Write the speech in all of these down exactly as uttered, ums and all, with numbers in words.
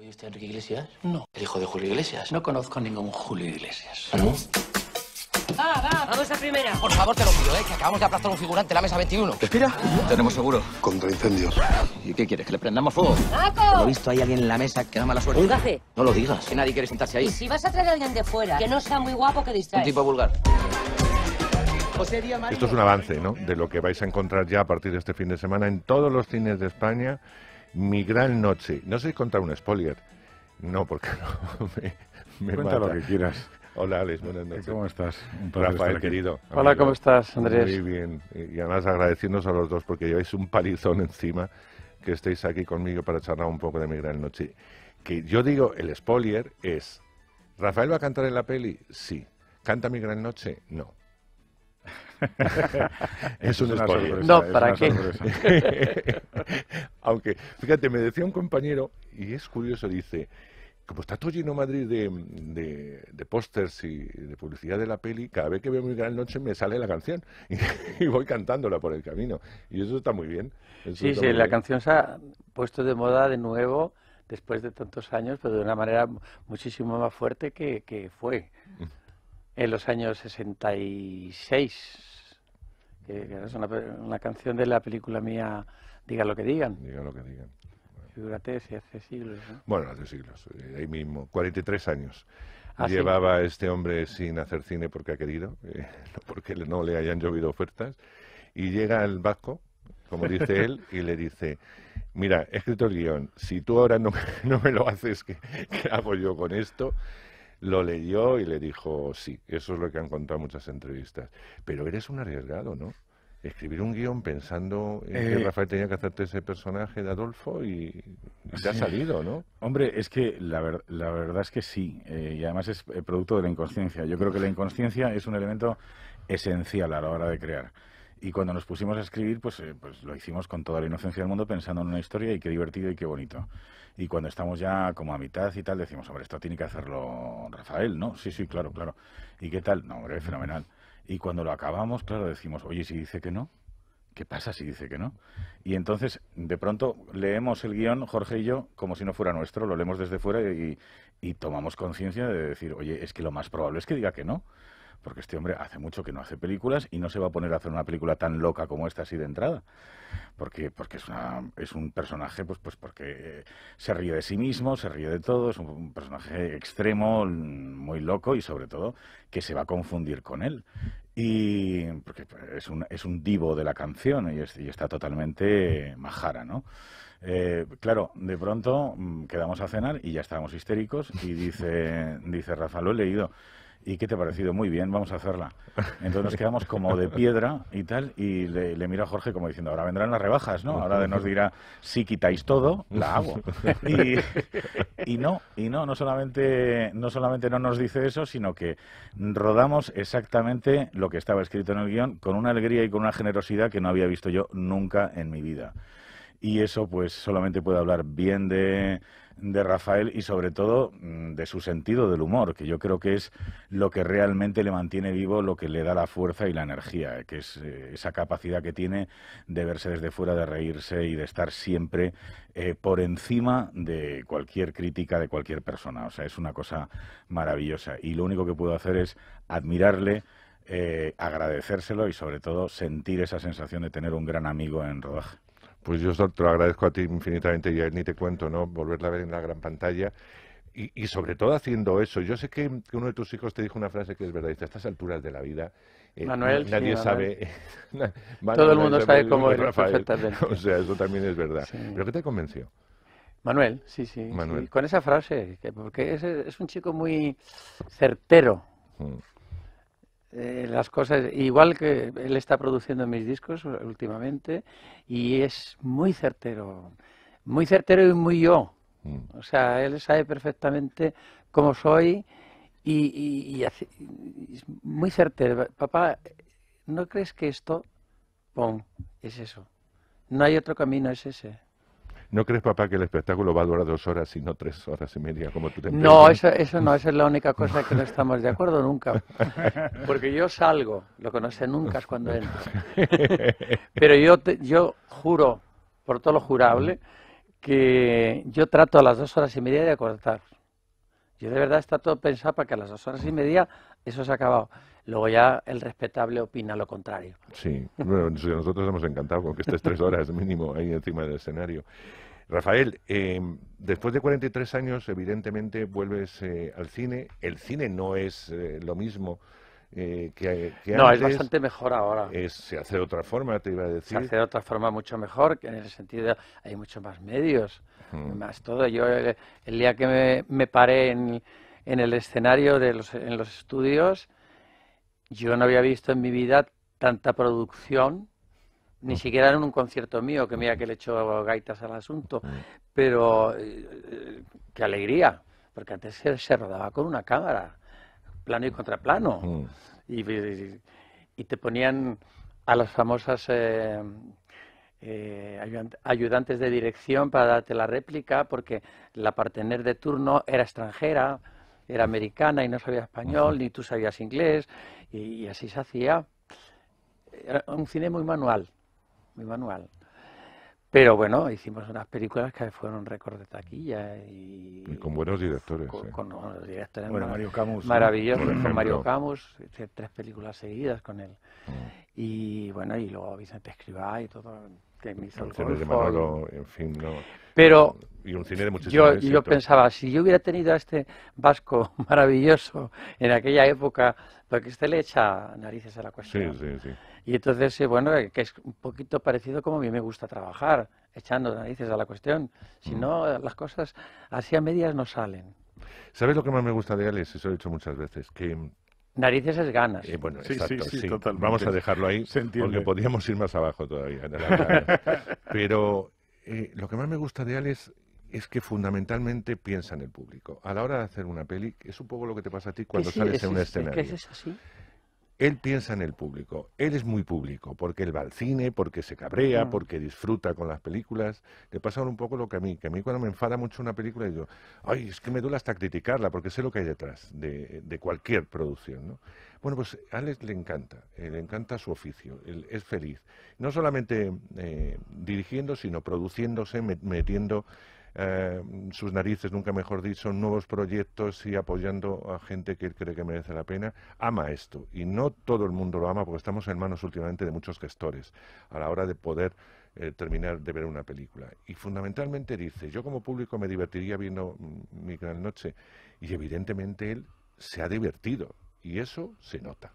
¿Oye usted a Enrique Iglesias? No. ¿El hijo de Julio Iglesias? No conozco ningún Julio Iglesias. ¿Ah, no? ¡Va, va! ¡Vamos a primera! Por favor, te lo pido, ¿eh? Que acabamos de aplastar un figurante en la mesa veintiuno. ¿Respira? Tenemos seguro. Contra incendios. ¿Y qué quieres? ¿Que le prendamos fuego? ¡Paco! Por lo visto, hay alguien en la mesa que da mala suerte. ¡Pulgaje! No lo digas. Que nadie quiere sentarse ahí. Y si vas a traer a alguien de fuera, que no sea muy guapo, que distraiga. Un tipo vulgar. Esto es un avance, ¿no?, de lo que vais a encontrar ya a partir de este fin de semana en todos los cines de España. Mi Gran Noche. No sé contar un spoiler. No, porque no. Me, me Cuenta mata. Lo que quieras. Hola, Alex, buenas noches. ¿Cómo estás? Un placer, Rafael, querido. Amigo. Hola, ¿cómo estás, Andrés? Muy bien. Y además agradeciéndonos a los dos porque lleváis un palizón encima que estéis aquí conmigo para charlar un poco de Mi Gran Noche. Que yo digo, el spoiler es... ¿Rafael va a cantar en la peli? Sí. ¿Canta Mi Gran Noche? No. Es un spoiler. No, ¿para qué? Aunque, fíjate, me decía un compañero, y es curioso, dice, como está todo lleno Madrid de, de, de pósters y de publicidad de la peli, cada vez que veo Mi Gran Noche me sale la canción y, y voy cantándola por el camino. Y eso está muy bien. Eso sí, sí, la bien. Canción se ha puesto de moda de nuevo después de tantos años, pero de una manera muchísimo más fuerte que, que fue. En los años sesenta y seis, que es una, una canción de la película mía, Digan lo que digan. Digan lo que digan. Bueno. Figúrate, si hace siglos, ¿no? Bueno, hace siglos, eh, ahí mismo, cuarenta y tres años. ¿Ah, llevaba sí? Este hombre sin hacer cine porque ha querido, eh, porque no le hayan llovido ofertas, y llega el vasco, como dice él, y le dice... Mira, he escrito el guión, si tú ahora no, no me lo haces, ¿qué, qué hago yo con esto? Lo leyó y le dijo, sí, eso es lo que han contado muchas entrevistas. Pero eres un arriesgado, ¿no? Escribir un guión pensando en eh, que Rafael tenía que hacerte ese personaje de Adolfo y te ha salido, ¿no? Hombre, es que la, ver la verdad es que sí, eh, y además es producto de la inconsciencia. Yo creo que la inconsciencia es un elemento esencial a la hora de crear. Y cuando nos pusimos a escribir, pues, eh, pues lo hicimos con toda la inocencia del mundo, pensando en una historia y qué divertido y qué bonito. Y cuando estamos ya como a mitad y tal, decimos, hombre, esto tiene que hacerlo Rafael, ¿no? Sí, sí, claro, claro. ¿Y qué tal? No, hombre, fenomenal. Y cuando lo acabamos, claro, decimos, oye, si dice que no, ¿qué pasa si dice que no? Y entonces, de pronto, leemos el guión, Jorge y yo, como si no fuera nuestro, lo leemos desde fuera y, y tomamos conciencia de decir, oye, es que lo más probable es que diga que no. Porque este hombre hace mucho que no hace películas y no se va a poner a hacer una película tan loca como esta así de entrada. Porque, porque es, una, es un personaje, pues, pues porque se ríe de sí mismo, se ríe de todo, es un, un personaje extremo, muy loco y sobre todo que se va a confundir con él. Y porque es un, es un divo de la canción y, es, y está totalmente majara, ¿no? Eh, claro, de pronto quedamos a cenar y ya estábamos histéricos y dice, dice Rafa, lo he leído. ¿Y qué te ha parecido? Muy bien, vamos a hacerla. Entonces nos quedamos como de piedra y tal, y le, le miro a Jorge como diciendo, ahora vendrán las rebajas, ¿no? Ahora nos dirá, si quitáis todo, la hago. Y, y no, y no, no solamente, no solamente no nos dice eso, sino que rodamos exactamente lo que estaba escrito en el guión, con una alegría y con una generosidad que no había visto yo nunca en mi vida. Y eso, pues, solamente puede hablar bien de... de Rafael y sobre todo de su sentido del humor, que yo creo que es lo que realmente le mantiene vivo, lo que le da la fuerza y la energía, que es esa capacidad que tiene de verse desde fuera, de reírse y de estar siempre eh, por encima de cualquier crítica de cualquier persona. O sea, es una cosa maravillosa y lo único que puedo hacer es admirarle, eh, agradecérselo y sobre todo sentir esa sensación de tener un gran amigo en rodaje. Pues yo te lo agradezco a ti infinitamente, ya ni te cuento, ¿no? Volverla a ver en la gran pantalla y, y sobre todo haciendo eso. Yo sé que, que uno de tus hijos te dijo una frase que es verdad, dice, a estas alturas de la vida... Eh, Manuel, nadie sí, sabe... Manuel. Manuel, todo el mundo Manuel, sabe cómo eres, perfectamente. O sea, eso también es verdad. Sí. ¿Pero qué te convenció? Manuel, sí, sí. Manuel. Sí, con esa frase, porque es, es un chico muy certero. Mm. Eh, las cosas, igual que él está produciendo mis discos últimamente, y es muy certero, muy certero y muy yo. Mm. O sea, él sabe perfectamente cómo soy y, y, y hace, es muy certero. Papá, ¿no crees que esto, pum, es eso? No hay otro camino, es ese. ¿No crees, papá, que el espectáculo va a durar dos horas y no tres horas y media como tú te empeñas? No, eso, eso no, esa es la única cosa que no estamos de acuerdo nunca. Porque yo salgo, lo que no sé nunca es cuando entro. Pero yo, te, yo juro, por todo lo jurable, que yo trato a las dos horas y media de acordar. Yo de verdad trato de pensar para que a las dos horas y media eso se ha acabado. Luego ya el respetable opina lo contrario. Sí, bueno, nosotros hemos encantado con que estés tres horas mínimo ahí encima del escenario. Rafael, eh, después de cuarenta y tres años, evidentemente, vuelves eh, al cine. El cine no es eh, lo mismo eh, que, que no, antes. No, es bastante mejor ahora. Es, se hace de otra forma, te iba a decir. Se hace de otra forma mucho mejor, que en el sentido de hay muchos más medios, hmm. más todo. Yo el, el día que me, me paré en, en el escenario, de los, en los estudios, yo no había visto en mi vida tanta producción. Ni siquiera en un concierto mío, que mira que le echo gaitas al asunto, pero eh, qué alegría, porque antes se, se rodaba con una cámara, plano y contraplano, mm. y, y, y te ponían a las famosas eh, eh, ayudantes de dirección para darte la réplica, porque la partener de turno era extranjera, era americana y no sabía español, mm. ni tú sabías inglés, y, y así se hacía. Era un cine muy manual. Muy manual. Pero bueno, hicimos unas películas que fueron récord de taquilla. Y, y con buenos directores. Con, eh. con unos directores bueno, Mario Camus, maravillosos, ¿no? Con Mario Camus, tres películas seguidas con él. Mm. Y bueno, y luego Vicente Escrivá y todo, que me hizo el cine de Manolo, en fin, no. Pero y un cine de yo, yo pensaba, si yo hubiera tenido a este vasco maravilloso en aquella época, porque este le echa narices a la cuestión. Sí, sí, sí. Y entonces, bueno, que es un poquito parecido como a mí me gusta trabajar, echando narices a la cuestión. Si mm. no, las cosas así a medias no salen. ¿Sabes lo que más me gusta de Alex? Eso lo he dicho muchas veces, que... Narices es ganas. Eh, bueno, sí, exacto, sí, sí, sí. Vamos a dejarlo ahí, porque podríamos ir más abajo todavía. En la Pero eh, lo que más me gusta de Alex es que fundamentalmente piensa en el público. A la hora de hacer una peli, es un poco lo que te pasa a ti cuando sí, sales es, en un es, escenario. Es eso, sí. Él piensa en el público, él es muy público, porque él va al cine, porque se cabrea, mm. porque disfruta con las películas. Le pasa un poco lo que a mí, que a mí cuando me enfada mucho una película, digo, ay, es que me duele hasta criticarla, porque sé lo que hay detrás de, de cualquier producción, ¿no? Bueno, pues a Alex le encanta, eh, le encanta su oficio, él es feliz. No solamente eh, dirigiendo, sino produciéndose, metiendo... Eh, sus narices, nunca mejor dicho, nuevos proyectos y apoyando a gente que él cree que merece la pena. Ama esto y no todo el mundo lo ama, porque estamos en manos últimamente de muchos gestores a la hora de poder eh, terminar de ver una película. Y fundamentalmente dice, yo como público me divertiría viendo Mi Gran Noche, y evidentemente él se ha divertido y eso se nota.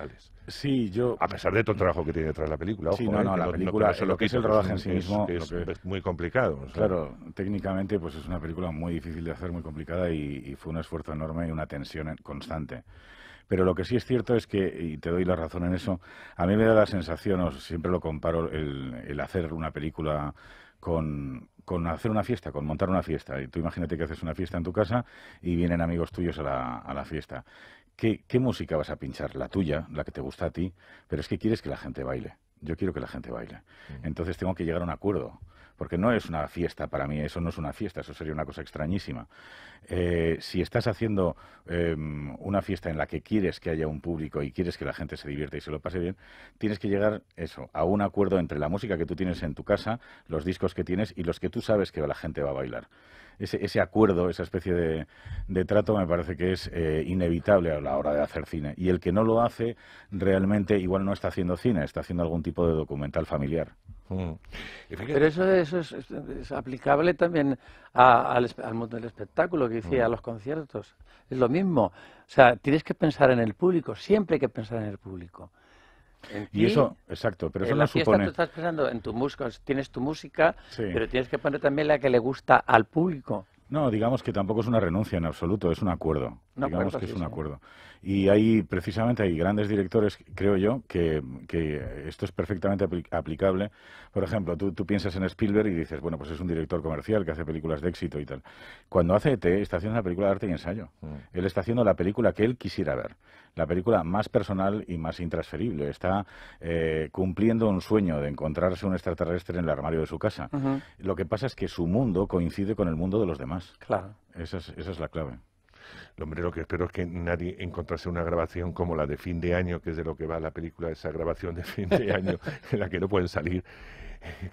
Alex. Sí, yo... A pesar de todo el trabajo que tiene detrás de la película. Ojo, sí, no, no, la no, película, no, no, lo, lo que es el rodaje en sí mismo... Es, es, que, es muy complicado. O sea. Claro, técnicamente pues es una película muy difícil de hacer, muy complicada, y, y fue un esfuerzo enorme y una tensión constante. Pero lo que sí es cierto es que, y te doy la razón en eso, a mí me da la sensación, o siempre lo comparo, el, el hacer una película con... con hacer una fiesta, con montar una fiesta. Y tú imagínate que haces una fiesta en tu casa y vienen amigos tuyos a la, a la fiesta. ¿Qué, ¿Qué música vas a pinchar? La tuya, la que te gusta a ti, pero es que quieres que la gente baile. Yo quiero que la gente baile. Entonces tengo que llegar a un acuerdo, porque no es una fiesta para mí, eso no es una fiesta, eso sería una cosa extrañísima. Eh, si estás haciendo eh, una fiesta en la que quieres que haya un público y quieres que la gente se divierta y se lo pase bien, tienes que llegar eso a un acuerdo entre la música que tú tienes en tu casa, los discos que tienes y los que tú sabes que la gente va a bailar. Ese, ese acuerdo, esa especie de, de trato me parece que es eh, inevitable a la hora de hacer cine. Y el que no lo hace realmente igual no está haciendo cine, está haciendo algún tipo de documental familiar. Mm. Pero eso, eso es, es, es aplicable también a, al, al mundo del espectáculo, que decía, mm. a los conciertos. Es lo mismo. O sea, tienes que pensar en el público, siempre hay que pensar en el público. En y ti, eso, exacto, pero eso no supone... En la fiesta tú estás pensando en tu música, tienes tu música, sí. pero tienes que poner también la que le gusta al público. No, digamos que tampoco es una renuncia en absoluto, es un acuerdo. No, digamos que es un acuerdo. Y hay, precisamente, hay grandes directores, creo yo, que, que esto es perfectamente aplicable. Por ejemplo, tú, tú piensas en Spielberg y dices, bueno, pues es un director comercial que hace películas de éxito y tal. Cuando hace E T, está haciendo una película de arte y ensayo. Mm. Él está haciendo la película que él quisiera ver, la película más personal y más intransferible. Está eh, cumpliendo un sueño de encontrarse un extraterrestre en el armario de su casa. Uh-huh. Lo que pasa es que su mundo coincide con el mundo de los demás. Claro. Esa es, esa es la clave. Lo, hombre, lo que espero es que nadie encontrase una grabación como la de fin de año, que es de lo que va la película, esa grabación de fin de año en la que no pueden salir.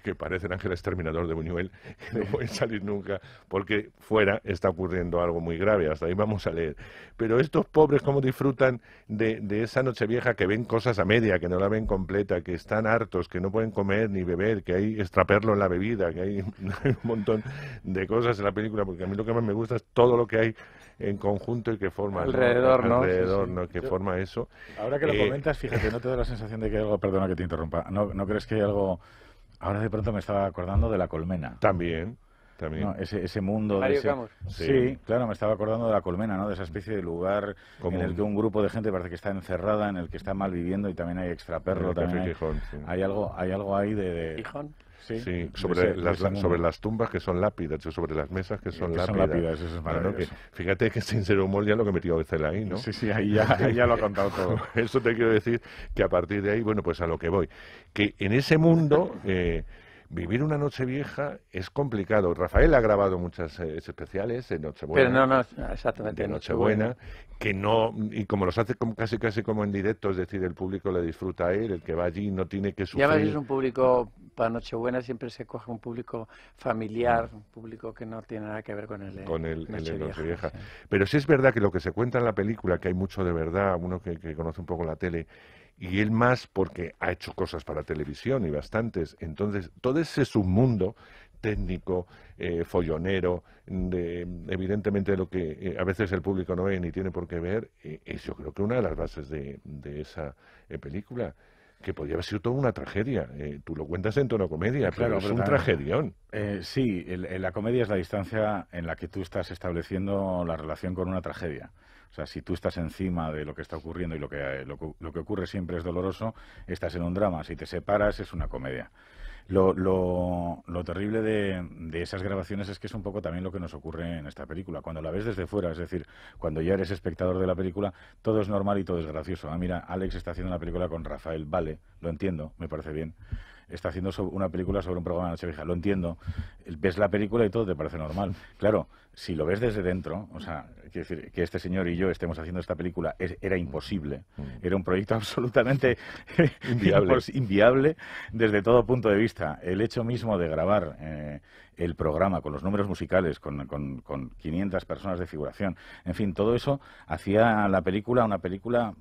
que parecen Ángel Exterminador de Buñuel, que no pueden salir nunca porque fuera está ocurriendo algo muy grave. Hasta ahí vamos a leer. Pero estos pobres, ¿cómo disfrutan de, de esa Nochevieja, que ven cosas a media, que no la ven completa, que están hartos, que no pueden comer ni beber, que hay extraperlo en la bebida, que hay un montón de cosas en la película? Porque a mí lo que más me gusta es todo lo que hay en conjunto y que forma alrededor, ¿no? Alrededor, sí, sí. ¿no? Que Yo, forma eso. Ahora que lo eh, comentas, fíjate, ¿no te da la sensación de que hay algo? Perdona que te interrumpa. ¿No, no crees que hay algo? Ahora de pronto me estaba acordando de La Colmena. También, también. No, ese, ese mundo. Mario Camus. Sí, sí, claro, me estaba acordando de La Colmena, ¿no? De esa especie de lugar común en el que un grupo de gente parece que está encerrada, en el que está mal viviendo, y también hay extraperlo, también hay, Gijón, sí. hay algo, hay algo ahí de. de... Gijón. Sí, sí, sobre, ese, las, la, sobre las tumbas que son lápidas, sobre las mesas que son, que lápidas. son lápidas. Eso es maravilloso. ¿No? Que, fíjate que sin ser humor ya lo que metió Excel ahí, ¿no? Sí, sí, ahí ya, ahí ya lo ha contado todo. Eso te quiero decir que a partir de ahí, bueno, pues a lo que voy. Que en ese mundo... Eh, Vivir una noche vieja es complicado. Rafael ha grabado muchas eh, especiales de Nochebuena. Pero no, no, exactamente. De Nochebuena, que no, y como los hace como, casi casi como en directo, es decir, el público le disfruta a él, el que va allí no tiene que sufrir. Y además es un público, para Nochebuena siempre se coge un público familiar, un público que no tiene nada que ver con el Con el, noche el de Nochevieja. Sí. Pero sí es verdad que lo que se cuenta en la película, que hay mucho de verdad, uno que, que conoce un poco la tele, y él más porque ha hecho cosas para televisión y bastantes. Entonces, todo ese submundo técnico, eh, follonero, de, evidentemente lo que eh, a veces el público no ve ni tiene por qué ver, eh, es yo creo que una de las bases de, de esa eh, película, que podría haber sido toda una tragedia. Eh, tú lo cuentas en tono comedia, claro, pero es un claro. tragedión. Eh, sí, el, el, la comedia es la distancia en la que tú estás estableciendo la relación con una tragedia. O sea, si tú estás encima de lo que está ocurriendo y lo que, lo, lo que ocurre siempre es doloroso, estás en un drama. Si te separas, es una comedia. Lo, lo, lo terrible de, de esas grabaciones es que es un poco también lo que nos ocurre en esta película. Cuando la ves desde fuera, es decir, cuando ya eres espectador de la película, todo es normal y todo es gracioso. Ah, mira, Alex está haciendo una película con Rafael. Vale, lo entiendo, me parece bien. Está haciendo una película sobre un programa de Nochevieja, lo entiendo. Ves la película y todo te parece normal. Claro, si lo ves desde dentro, o sea, quiero decir, que este señor y yo estemos haciendo esta película es, era imposible. Era un proyecto absolutamente inviable. inviable desde todo punto de vista. El hecho mismo de grabar eh, el programa con los números musicales, con, con, con quinientas personas de figuración, en fin, todo eso hacía a la película una película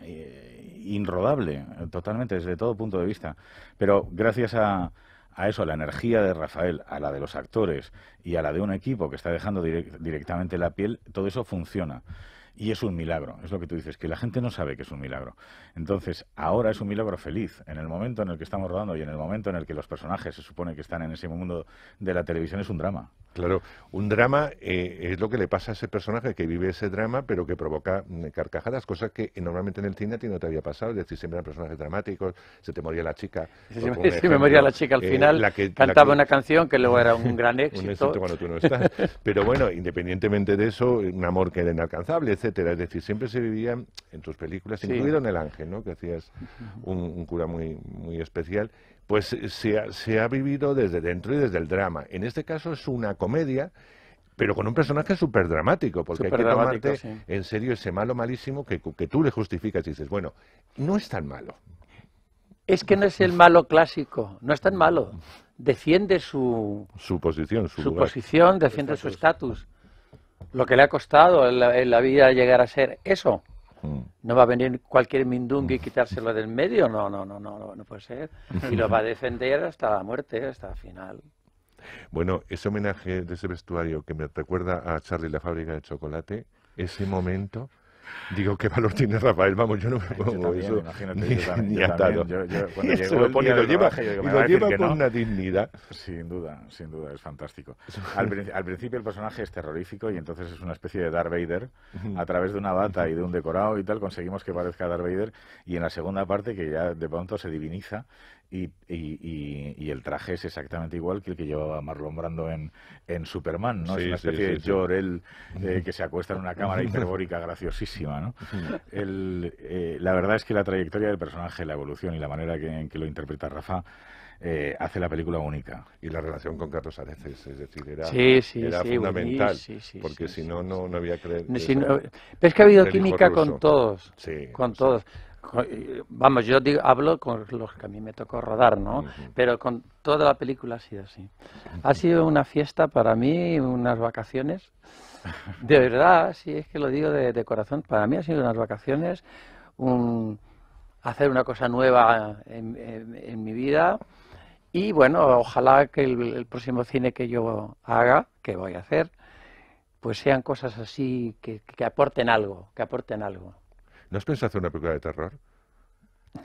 eh, inrodable, totalmente, desde todo punto de vista. Pero Pero gracias a, a eso, a la energía de Rafael, a la de los actores y a la de un equipo que está dejando direct, directamente la piel, todo eso funciona. Y es un milagro, es lo que tú dices, que la gente no sabe que es un milagro. Entonces, ahora es un milagro feliz. En el momento en el que estamos rodando y en el momento en el que los personajes se supone que están en ese mundo de la televisión, es un drama. Claro, un drama eh, es lo que le pasa a ese personaje que vive ese drama, pero que provoca carcajadas, cosas que normalmente en el cine a ti no te había pasado. Es decir, siempre eran personajes dramáticos, se te moría la chica. Sí, sí, ejemplo, me moría la chica al eh, final, la que, cantaba la que, una canción que luego era un gran éxito. Un éxito cuando tú no estás. Pero bueno, independientemente de eso, un amor que era inalcanzable, etcétera. Es decir, siempre se vivía en tus películas, sí, incluido en El Ángel, ¿no? Que hacías un, un cura muy, muy especial. Pues se ha, se ha vivido desde dentro y desde el drama. En este caso es una comedia, pero con un personaje súper dramático, porque super hay que tomarte sí. en serio ese malo malísimo que, que tú le justificas y dices, bueno, no es tan malo. Es que no es el malo clásico, no es tan malo. Defiende su, su posición, su, su posición, defiende su estatus. Lo que le ha costado en la, en la vida llegar a ser eso. No va a venir cualquier mindungui y quitárselo del medio. No, no, no, no, no puede ser. Y lo va a defender hasta la muerte, hasta el final. Bueno, ese homenaje de ese vestuario que me recuerda a Charlie y la fábrica de chocolate, ese momento... Digo, ¿qué valor tiene Rafael? Vamos, yo no me pongo yo también, eso ni, ni atado. Yo, yo, cuando eso lo pone, lo lleva, trabajo, digo, y lo lleva con no. una dignidad. Sin duda, sin duda, es fantástico. Al, al principio el personaje es terrorífico y entonces es una especie de Darth Vader. A través de una bata y de un decorado y tal conseguimos que parezca Darth Vader. Y en la segunda parte, que ya de pronto se diviniza, Y, y, y el traje es exactamente igual que el que llevaba Marlon Brando en, en Superman, ¿no? Sí, es una especie sí, sí, de Jor-El sí. eh, que se acuesta en una cámara hiperbórica graciosísima, ¿no? El, eh, la verdad es que la trayectoria del personaje, la evolución y la manera que, en que lo interpreta Rafa eh, hace la película única. Y la relación con Carlos Areces, es decir, era, sí, sí, era sí, fundamental, sí, sí, porque sí, si sí, no, no, no había creer... Si no, pero es que ha habido química con todos, sí, con sí. todos. Vamos, yo digo, hablo con los que a mí me tocó rodar, ¿no? Uh-huh. Pero con toda la película ha sido así. Ha sido una fiesta para mí, unas vacaciones. De verdad, sí, es que lo digo de, de corazón. Para mí ha sido unas vacaciones, un, hacer una cosa nueva en, en, en mi vida. Y bueno, ojalá que el, el próximo cine que yo haga, que voy a hacer, pues sean cosas así que, que aporten algo, que aporten algo. ¿No has pensado hacer una película de terror?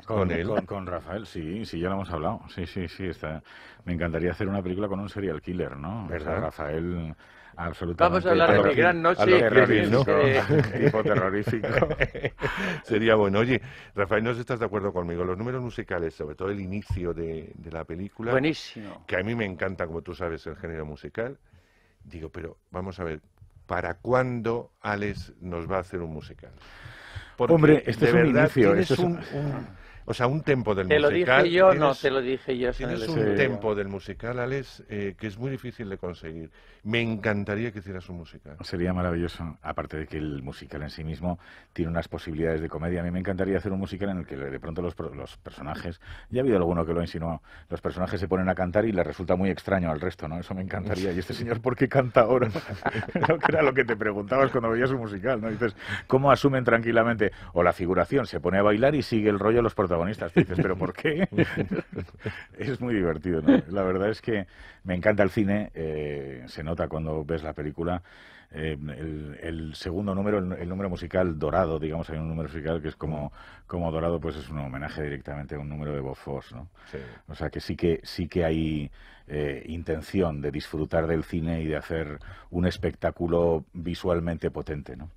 Con, ¿Con él? Con, con Rafael, sí, sí, ya lo hemos hablado. Sí, sí, sí, está. Me encantaría hacer una película con un serial killer, ¿no? ¿Verdad? O sea, Rafael, absolutamente... Vamos a hablar de Mi Gran Noche. Terrorífico, tipo terrorífico. Sería bueno. Oye, Rafael, ¿no estás de acuerdo conmigo? Los números musicales, sobre todo el inicio de, de la película... Buenísimo. Que a mí me encanta, como tú sabes, el género musical. Digo, pero vamos a ver, ¿para cuándo Alex nos va a hacer un musical? Porque hombre, este de es un verdad, inicio. Tienes es... un, un, o sea, un tempo del te musical. Te lo dije yo, tienes, no, te lo dije yo. Tienes un sí, tempo yo. del musical, Alex, eh, que es muy difícil de conseguir. Me encantaría que hicieras un musical. Sería maravilloso, aparte de que el musical en sí mismo tiene unas posibilidades de comedia. A mí me encantaría hacer un musical en el que de pronto los, los personajes, ya ha habido alguno que lo insinuó, los personajes se ponen a cantar y les resulta muy extraño al resto, ¿no? Eso me encantaría. ¿Y este señor por qué canta ahora? Lo que era lo que te preguntabas cuando veías un musical, ¿no? Dices, ¿cómo asumen tranquilamente? O la figuración se pone a bailar y sigue el rollo a los protagonistas. Y dices, ¿pero por qué? Es muy divertido, ¿no? La verdad es que me encanta el cine. Eh, se nota cuando ves la película. Eh, el, el segundo número, el, el número musical dorado, digamos, hay un número musical que es como, como dorado, pues es un homenaje directamente a un número de Bob Fosse, ¿no? Sí. O sea que sí que, sí que hay eh, intención de disfrutar del cine y de hacer un espectáculo visualmente potente, ¿no?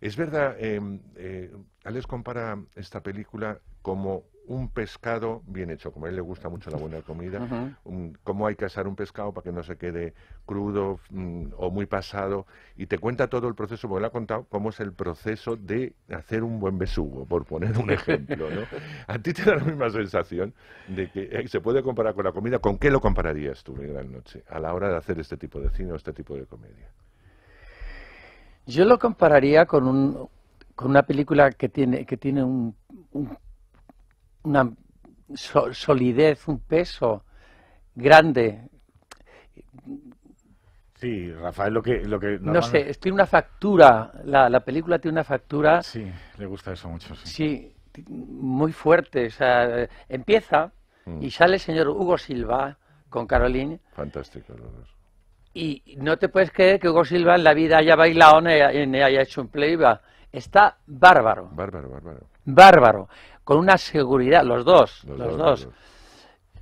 Es verdad, eh, eh, Alex compara esta película como un pescado bien hecho, como a él le gusta mucho la buena comida, uh-huh. un, cómo hay que asar un pescado para que no se quede crudo mm, o muy pasado, y te cuenta todo el proceso, porque él ha contado cómo es el proceso de hacer un buen besugo, por poner un ejemplo, ¿no? ¿A ti te da la misma sensación de que eh, se puede comparar con la comida? ¿Con qué lo compararías tú, Mi Gran Noche, a la hora de hacer este tipo de cine o este tipo de comedia? Yo lo compararía con, un, con una película que tiene, que tiene un, un, una so, solidez, un peso grande. Sí, Rafael, lo que... Lo que no normal... sé, tiene una factura, la, la película tiene una factura... Sí, le gusta eso mucho. Sí, sí, muy fuerte. O sea, empieza mm. y sale el señor Hugo Silva con Carolina. Fantástico, Robert. Y no te puedes creer que Hugo Silva en la vida haya bailado ni haya hecho un playback. Está bárbaro. Bárbaro, bárbaro. Bárbaro. Con una seguridad, los dos, los, los dos. dos.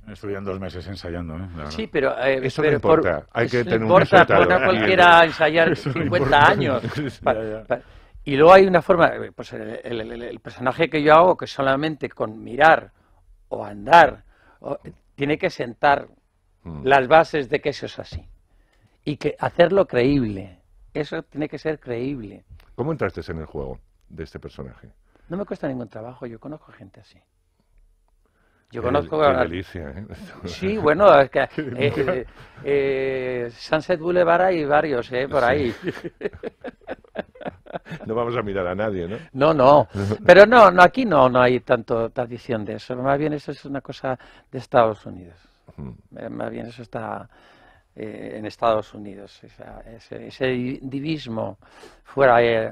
Los. Estuvieron dos meses ensayando, ¿eh? Claro. Sí, pero... Eh, eso pero no importa, por, hay que tener importa, un resultado. Importa cualquiera ensayar cincuenta años. para, para. Y luego hay una forma, pues el, el, el, el personaje que yo hago, que solamente con mirar o andar, o, tiene que sentar mm. las bases de que eso es así. Y que hacerlo creíble. Eso tiene que ser creíble. ¿Cómo entraste en el juego de este personaje? No me cuesta ningún trabajo. Yo conozco gente así. Yo el, conozco... a delicia, ¿eh? Sí, bueno, es que... Eh, eh, Sunset Boulevard hay varios, ¿eh? Por ahí. Sí. No vamos a mirar a nadie, ¿no? No, no. Pero no, no aquí no, no hay tanto tradición de eso. Más bien eso es una cosa de Estados Unidos. Más bien eso está... Eh, en Estados Unidos, o sea, ese, ese divismo fuera eh,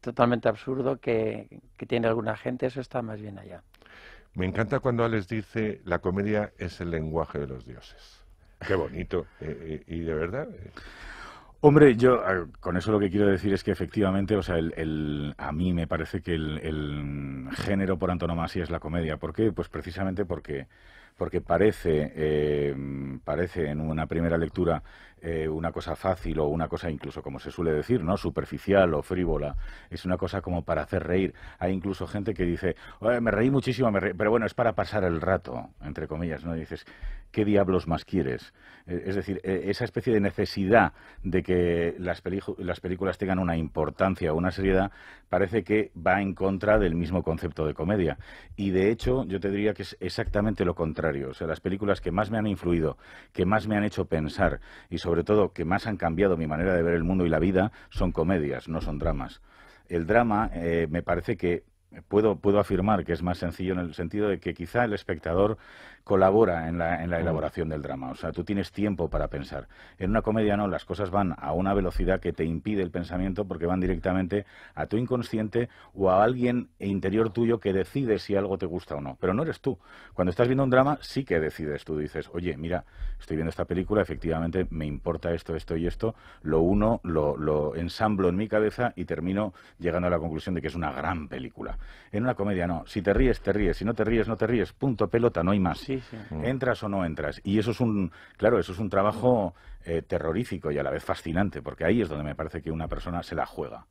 totalmente absurdo que, que tiene alguna gente, eso está más bien allá. Me encanta cuando Alex dice, la comedia es el lenguaje de los dioses. Qué bonito, eh, eh, y de verdad... Eh. Hombre, yo con eso lo que quiero decir es que efectivamente, o sea, el, el, a mí me parece que el, el género por antonomasia es la comedia. ¿Por qué? Pues precisamente porque, porque parece, eh, parece en una primera lectura eh, una cosa fácil o una cosa incluso, como se suele decir, ¿no? Superficial o frívola. Es una cosa como para hacer reír. Hay incluso gente que dice, me reí muchísimo, me reí, pero bueno, es para pasar el rato, entre comillas, ¿no? Y dices, ¿qué diablos más quieres? Es decir, esa especie de necesidad de que las, las películas tengan una importancia o una seriedad parece que va en contra del mismo concepto de comedia. Y de hecho, yo te diría que es exactamente lo contrario. O sea, las películas que más me han influido, que más me han hecho pensar y sobre todo que más han cambiado mi manera de ver el mundo y la vida son comedias, no son dramas. El drama eh, me parece que Puedo, puedo afirmar que es más sencillo en el sentido de que quizá el espectador colabora en la, en la elaboración del drama. O sea, tú tienes tiempo para pensar. En una comedia no, las cosas van a una velocidad que te impide el pensamiento porque van directamente a tu inconsciente o a alguien interior tuyo que decide si algo te gusta o no. Pero no eres tú. Cuando estás viendo un drama sí que decides. Tú dices, oye, mira, estoy viendo esta película, efectivamente me importa esto, esto y esto, lo uno, lo, lo ensamblo en mi cabeza y termino llegando a la conclusión de que es una gran película. En una comedia no, si te ríes, te ríes, si no te ríes, no te ríes, punto, pelota, no hay más. Sí, sí. Entras o no entras. Y eso es un, claro, eso es un trabajo eh, terrorífico y a la vez fascinante, porque ahí es donde me parece que una persona se la juega.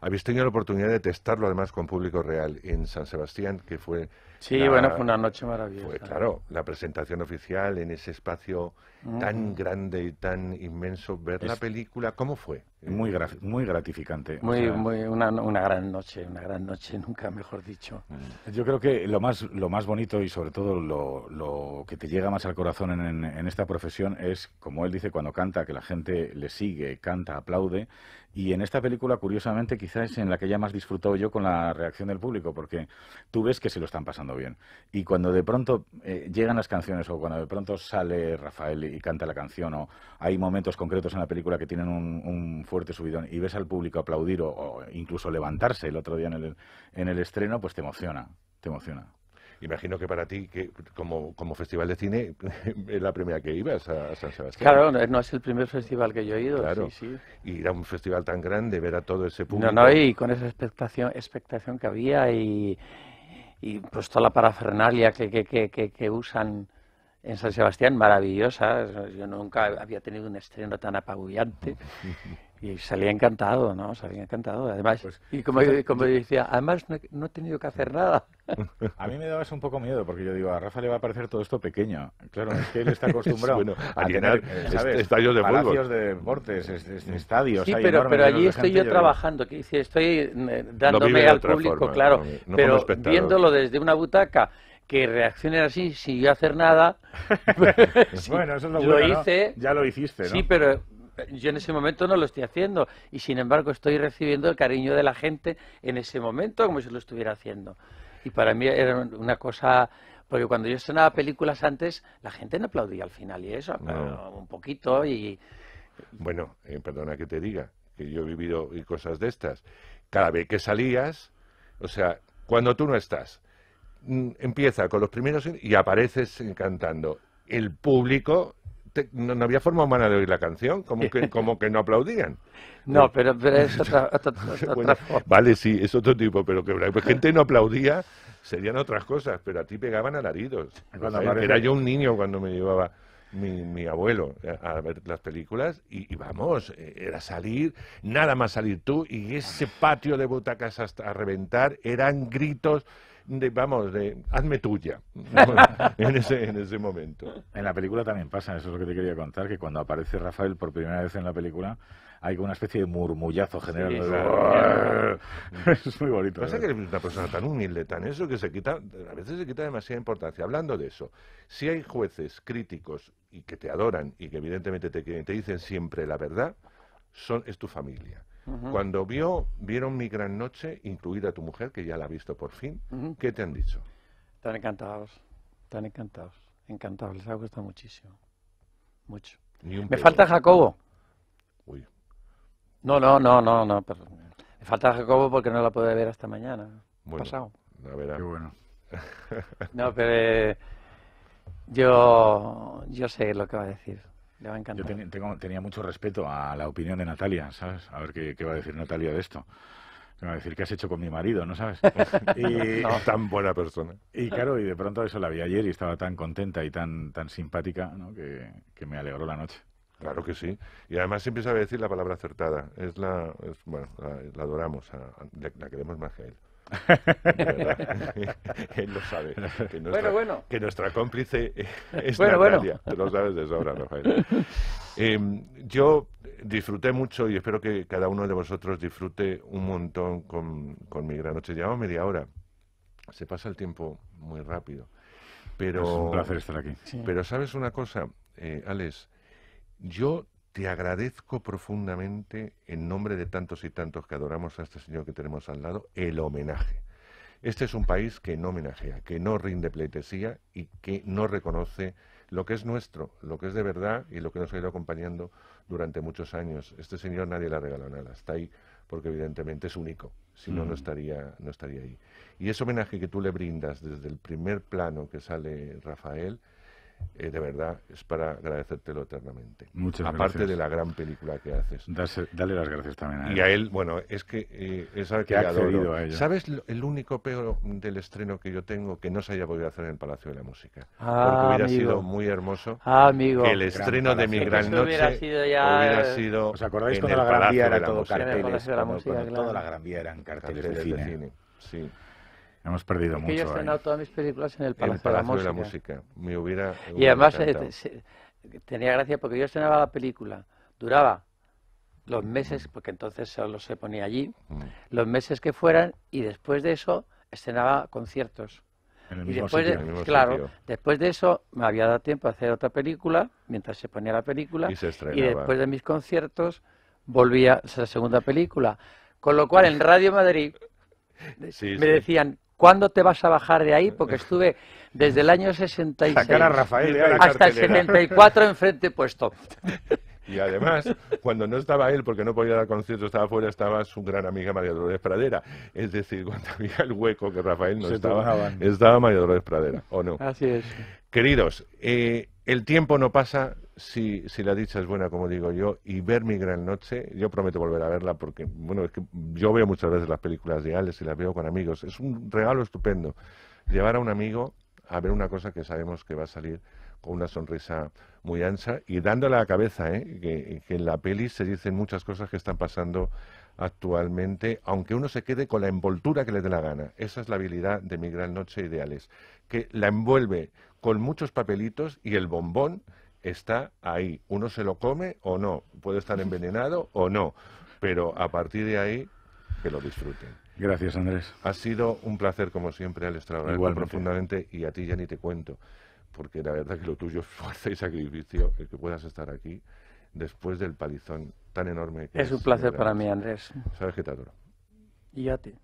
Habéis tenido la oportunidad de testarlo además con público real en San Sebastián, que fue... Sí, la, bueno, fue una noche maravillosa. Fue, claro, la presentación oficial en ese espacio mm. tan grande y tan inmenso. Ver es, la película, ¿cómo fue? Muy, gra muy gratificante. Muy, o sea, muy, una, una gran noche, una gran noche, nunca mejor dicho. Mm. Yo creo que lo más, lo más bonito y sobre todo lo, lo que te llega más al corazón en, en, en esta profesión es, como él dice, cuando canta, que la gente le sigue, canta, aplaude. Y en esta película, curiosamente, quizás es en la que ya más disfrutado yo con la reacción del público, porque tú ves que se lo están pasando bien. Y cuando de pronto eh, llegan las canciones, o cuando de pronto sale Rafael y canta la canción, o hay momentos concretos en la película que tienen un, un fuerte subidón, y ves al público aplaudir o, o incluso levantarse el otro día en el, en el estreno, pues te emociona, te emociona. Imagino que para ti, que como, como festival de cine, es la primera que ibas a, a San Sebastián. Claro, no, no es el primer festival que yo he ido. Claro. Sí, sí. Ir a un festival tan grande, ver a todo ese público. No, no, y con esa expectación, expectación que había y, y pues toda la parafernalia que, que, que, que, que usan en San Sebastián, maravillosa. Yo nunca había tenido un estreno tan apabullante. Y salía encantado, ¿no? Salía encantado. Además, pues, y como, pues, como yo decía, además no, no he tenido que hacer nada. A mí me daba eso un poco miedo, porque yo digo, a Rafa le va a parecer todo esto pequeño. Claro, es que él está acostumbrado bueno, a llenar estadios de fútbol. Palacios de deportes, es, es, estadios. Sí, hay pero, pero allí estoy yo trabajando, que dice, estoy dándome al público, forma, claro, no, no pero viéndolo desde una butaca. Que reaccionen así sin yo hacer nada. Sí, bueno, eso es lo bueno. Lo hice. ¿No? Ya lo hiciste, ¿no? Sí, pero yo en ese momento no lo estoy haciendo. Y sin embargo, estoy recibiendo el cariño de la gente en ese momento como si lo estuviera haciendo. Y para mí era una cosa. Porque cuando yo estrenaba películas antes, la gente no aplaudía al final y eso, no. Un poquito. Y. Bueno, eh, perdona que te diga, que yo he vivido cosas de estas. Cada vez que salías, o sea, cuando tú no estás. Empieza con los primeros y apareces cantando. El público te, no, no había forma humana de oír la canción, como que, como que no aplaudían. No, pero, pero es otra, otra, otra, bueno, otra. Vale, sí, es otro tipo, pero que la gente no aplaudía, serían otras cosas, pero a ti pegaban alaridos. Aparece... Era yo un niño cuando me llevaba mi, mi abuelo a, a ver las películas y, y vamos, era salir, nada más salir tú y ese patio de butacas hasta a reventar, eran gritos. De, vamos, de hazme tuya en ese, en ese momento. En la película también pasa, eso es lo que te quería contar, que cuando aparece Rafael por primera vez en la película hay como una especie de murmullazo general. Sí, de... Es muy bonito. Pasa que es una persona tan humilde, tan eso, que se quita, a veces se quita demasiada importancia. Hablando de eso, si hay jueces críticos y que te adoran y que evidentemente te quieren, te dicen siempre la verdad, son, es tu familia. Uh-huh. Cuando vio, vieron Mi Gran Noche, incluida tu mujer, que ya la ha visto por fin, uh-huh. ¿Qué te han dicho? Están encantados, están encantados, encantados, les ha gustado muchísimo, mucho. Me falta Jacobo. Uy. No, no, no, no, no, perdón. Me falta Jacobo porque no la puede ver hasta mañana, bueno, pasado. La verá. Qué bueno. No, pero eh, yo, yo sé lo que va a decir. Le va a encantar. Yo ten, tengo, tenía mucho respeto a la opinión de Natalia, ¿sabes? A ver qué, qué va a decir Natalia de esto. Me va a decir, ¿qué has hecho con mi marido? ¿No sabes? Y, no, tan buena persona. Y claro, y de pronto eso la vi ayer y estaba tan contenta y tan, tan simpática, ¿no? que, que me alegró la noche. Claro que sí. Y además siempre sabe decir la palabra acertada. Es la, es, bueno, la, la adoramos, a, a, la queremos más que él. Él lo sabe. Que nuestra, bueno, bueno. Que nuestra cómplice es bueno, Natalia. Bueno. Te lo sabes de sobra, Rafael. Eh, yo disfruté mucho y espero que cada uno de vosotros disfrute un montón con, con Mi Gran Noche. Llevamos media hora. Se pasa el tiempo muy rápido. Pero, es un placer estar aquí. Sí. Pero sabes una cosa, eh, Alex. Yo te agradezco profundamente, en nombre de tantos y tantos que adoramos a este señor que tenemos al lado, el homenaje. Este es un país que no homenajea, que no rinde pleitesía y que no reconoce lo que es nuestro, lo que es de verdad y lo que nos ha ido acompañando durante muchos años. Este señor nadie le ha regalado nada, está ahí porque evidentemente es único, si no, mm. no estaría, no estaría ahí. Y ese homenaje que tú le brindas desde el primer plano que sale Rafael, eh, de verdad, es para agradecértelo eternamente. Muchas gracias. Aparte de la gran película que haces. Dase, dale las gracias también a él. Y a él, bueno, es que eh, es algo que adoro. ¿Sabes lo, el único peor del estreno que yo tengo que no se haya podido hacer en el Palacio de la Música? Ah, porque hubiera amigo. sido muy hermoso ah, amigo. que el estreno de Mi Gran Noche hubiera sido ya... Hubiera sido ¿Os acordáis cuando la Gran Vía era todo carteles? Toda la Gran Vía eran carteles de cine. De cine. Sí. Hemos perdido es mucho. Que yo he estrenado todas mis películas en el Palacio, el Palacio de la Música. De la Música. Me hubiera, me hubiera y además eh, se, tenía gracia porque yo estrenaba la película. Duraba los meses, porque entonces solo se ponía allí, mm. los meses que fueran, y después de eso estrenaba conciertos. En el y mismo después sitio, de, en el mismo claro, sitio. Después de eso me había dado tiempo a hacer otra película, mientras se ponía la película, y, se y después de mis conciertos volvía a la segunda película. Con lo cual en Radio Madrid sí, me sí. decían... ¿Cuándo te vas a bajar de ahí? Porque estuve desde el año sesenta y seis Sacar a Rafael hasta cartelera. El setenta y cuatro en frente puesto. Y además, cuando no estaba él, porque no podía dar conciertos, estaba fuera, estaba su gran amiga María Dolores Pradera. Es decir, cuando había el hueco que Rafael no Se estaba, tomaban. estaba María Dolores Pradera, ¿o no? Así es. Queridos, eh, el tiempo no pasa... Si, si la dicha es buena, como digo yo, y ver Mi Gran Noche, yo prometo volver a verla porque, bueno, es que yo veo muchas veces las películas de Alex y las veo con amigos. Es un regalo estupendo llevar a un amigo a ver una cosa que sabemos que va a salir con una sonrisa muy ancha y dándole a la cabeza, ¿eh? que, que en la peli se dicen muchas cosas que están pasando actualmente, aunque uno se quede con la envoltura que le dé la gana. Esa es la habilidad de Mi Gran Noche y de Alex, que la envuelve con muchos papelitos y el bombón está ahí. Uno se lo come o no, puede estar envenenado o no, pero a partir de ahí, que lo disfruten. Gracias, Andrés. Ha sido un placer, como siempre, Alex, trabajar profundamente, y a ti ya ni te cuento, porque la verdad que lo tuyo es fuerza y sacrificio, el que puedas estar aquí después del palizón tan enorme que es. Es un placer para mí, Andrés. Sabes que te adoro. Y a ti.